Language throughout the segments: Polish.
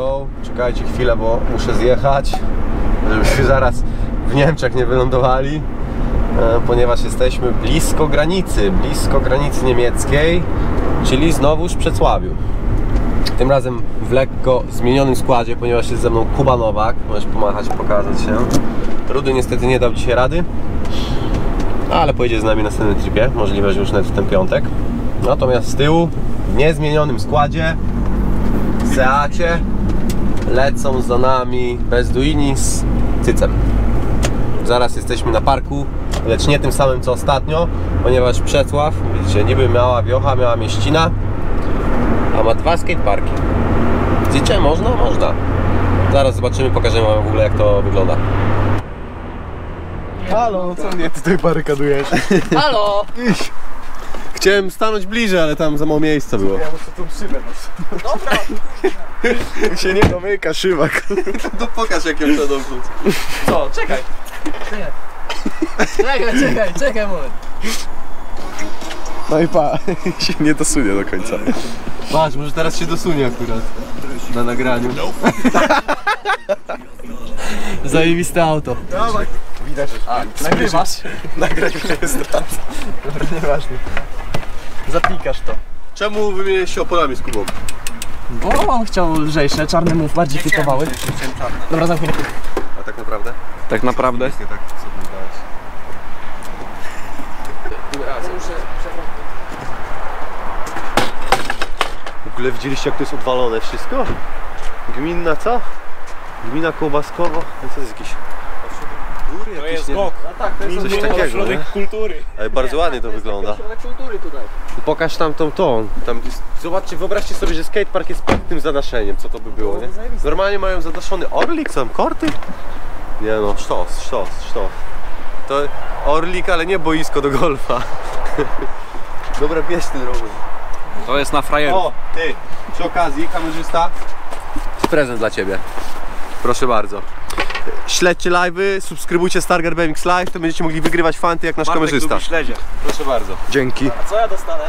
yo, czekajcie chwilę, bo muszę zjechać, żebyśmy zaraz w Niemczech nie wylądowali, ponieważ jesteśmy blisko granicy niemieckiej, czyli znowuż w Przecławiu. Tym razem w lekko zmienionym składzie, ponieważ jest ze mną Kuba Nowak. Możesz pomachać, pokazać się. Rudy niestety nie dał dzisiaj rady, ale pojedzie z nami na następnym tripie, możliwe, że już nawet w ten piątek. Natomiast z tyłu, w niezmienionym składzie, w Seacie, lecą za nami Bezduini z Cycem. Zaraz jesteśmy na parku, lecz nie tym samym co ostatnio, ponieważ Przecław, widzicie, niby mała wiocha, miała mieścina, a ma dwa skateparki. Widzicie, można? Można. Zaraz zobaczymy, pokażemy wam w ogóle jak to wygląda. Halo, co mnie tutaj barykadujesz? Halo! Iś. Chciałem stanąć bliżej, ale tam za mało miejsca było. Ja muszę tą szybę. Dobra! Się nie domyka szyba. No pokaż jak ją trzeba dobrzuć. Co? Czekaj! Czekaj moment. No i pa, się nie dosunie do końca. Patrz, może teraz się dosunie akurat. Na nagraniu. Zajebiste auto. Dawaj. Widać, że nagrywasz. Rejestrację. Nieważne. Zapikasz to. Czemu wymieniłeś się oponami z Kubą? Bo on chciał lżejsze, czarne mu bardziej fitowały. Dobra, zamknij. A tak naprawdę? Tak naprawdę? Nie tak sobie dałeś. W ogóle widzieliście jak to jest odwalone wszystko? Gminna co? Gmina Kołbaskowo? No to jest jakieś... To jest GOK. A tak, to jest coś takiego, ośrodek kultury. Ale bardzo ładnie to wygląda. Kultury tutaj. Pokaż tam tą. Tam jest... Zobaczcie, wyobraźcie sobie, że skatepark jest pod tym zadaszeniem, co to by było, nie? Normalnie mają zadaszony Orlik, są korty? Nie no, sztos. To Orlik, ale nie boisko do golfa. Dobra, bierz ten rower. To jest na frajerów. O, ty, przy okazji, kamerzysta, prezent dla ciebie. Proszę bardzo. Śledźcie live'y, subskrybujcie Stargard BMX Live, to będziecie mogli wygrywać fanty jak nasz kamerzysta. Śledzie. Proszę bardzo. Dzięki. A co ja dostanę?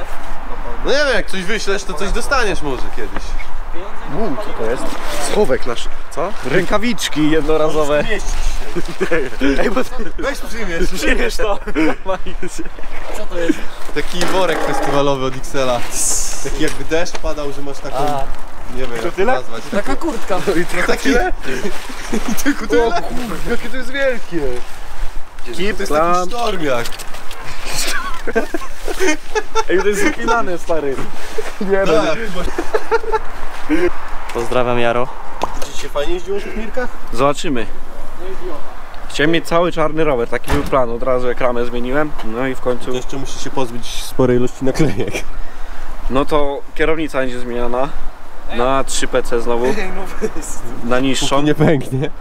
No nie wiem, jak coś wyślesz, to coś dostaniesz może kiedyś. Co to jest? Schowek nasz. Co? Rękawiczki jednorazowe. Ej, bo weź przyjmiesz to. Co to jest? Taki worek festiwalowy od Ixela. Taki jakby deszcz padał, że masz taką... A. Nie wiem, jak to nazwać. Taka kurtka. I tylko tyle? Tylko tyle? Jakie to jest wielkie. Kip, to jest taki sztormiak. Ej, to jest zapinane, stary. Nie no. Pozdrawiam, Jaro. Czy się fajnie jeździło w chmurkach? Zobaczymy. Chciałem mieć cały czarny rower, taki był plan. Od razu ekranę zmieniłem, no i w końcu... To jeszcze musisz się pozbyć sporej ilości naklejek. No to kierownica będzie zmieniona. Na 3PC znowu, na niższą. Nie pęknie.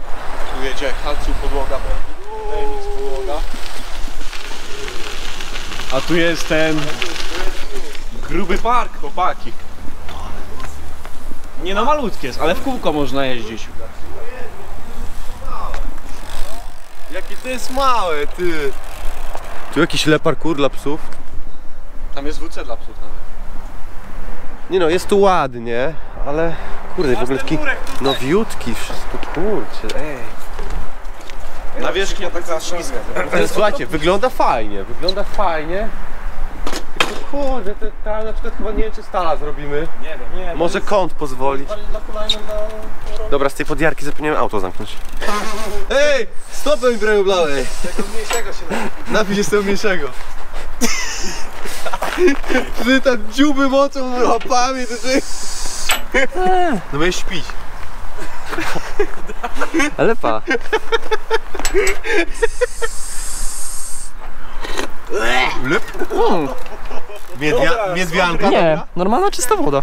Czujecie jak halcu podłoga pęknie. A tu jest ten gruby park, chłopaki. Nie no, malutkie jest, ale w kółko można jeździć. Jakie to jest małe, ty. Tu jakiś parkour dla psów. Tam jest WC dla psów nawet. Nie no, jest tu ładnie, ale kurde, w ogóle taki nowiutki, wszystko, kurczę, ej. Na wierzchni tak ślizga. Słuchajcie, wygląda fajnie. Tylko kurde, ta na przykład chyba nie wiem czy stala zrobimy. Nie wiem, nie wiem. Może kąt pozwolić. Dobra, z tej podjarki zapomniałem auto zamknąć. Ej, stopę mi brejublałeś. Tego mniejszego się napij. Tego mniejszego. Ty tam dziuby mocą łapami, to ty... No będziesz śpić. Ale pa. Miedwianka? Nie, normalna czysta woda.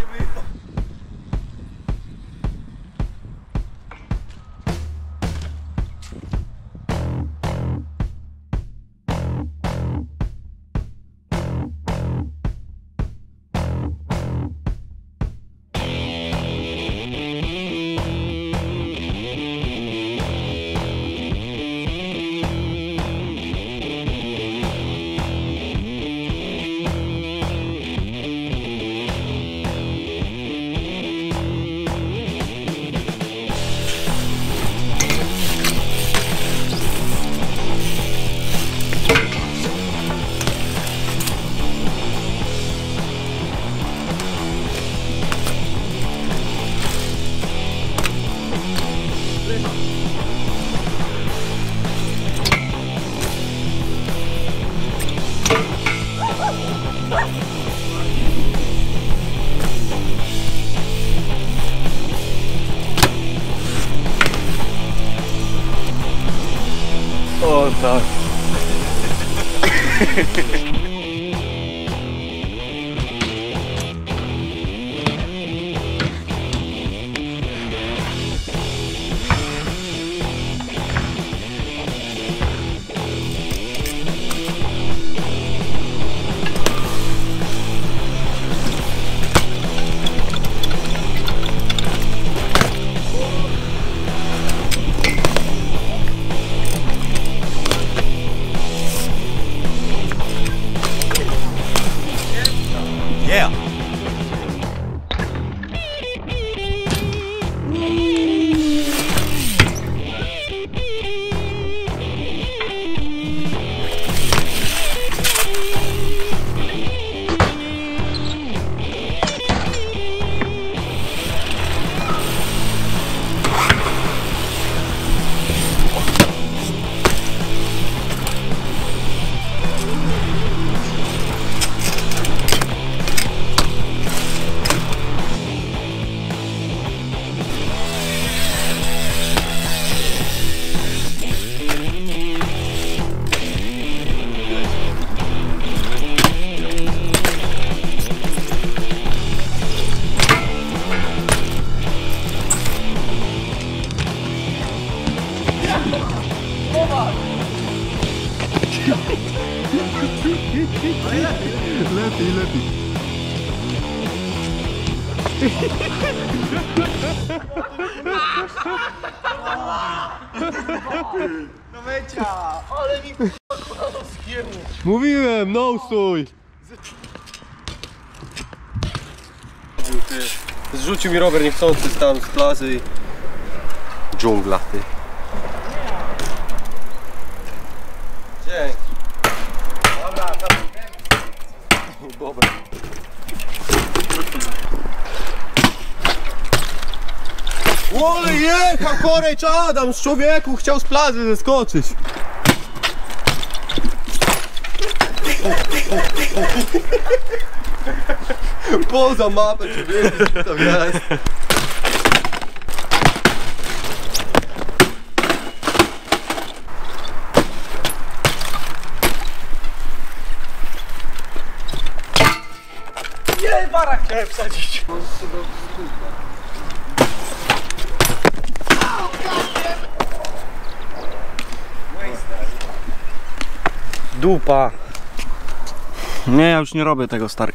Mówiłem, no stój! Zrzucił mi rower niechcący tam z plazy i... dżungla, ty. Dzięki. Dobra, dobra. Ole jechał korecz Adam, z człowieku chciał z plazy zeskoczyć. Poza mapę, czy wiesz, co tam jest. Nie, barak chciałem wsadzić. Dupa. Nie, ja już nie robię tego, stary.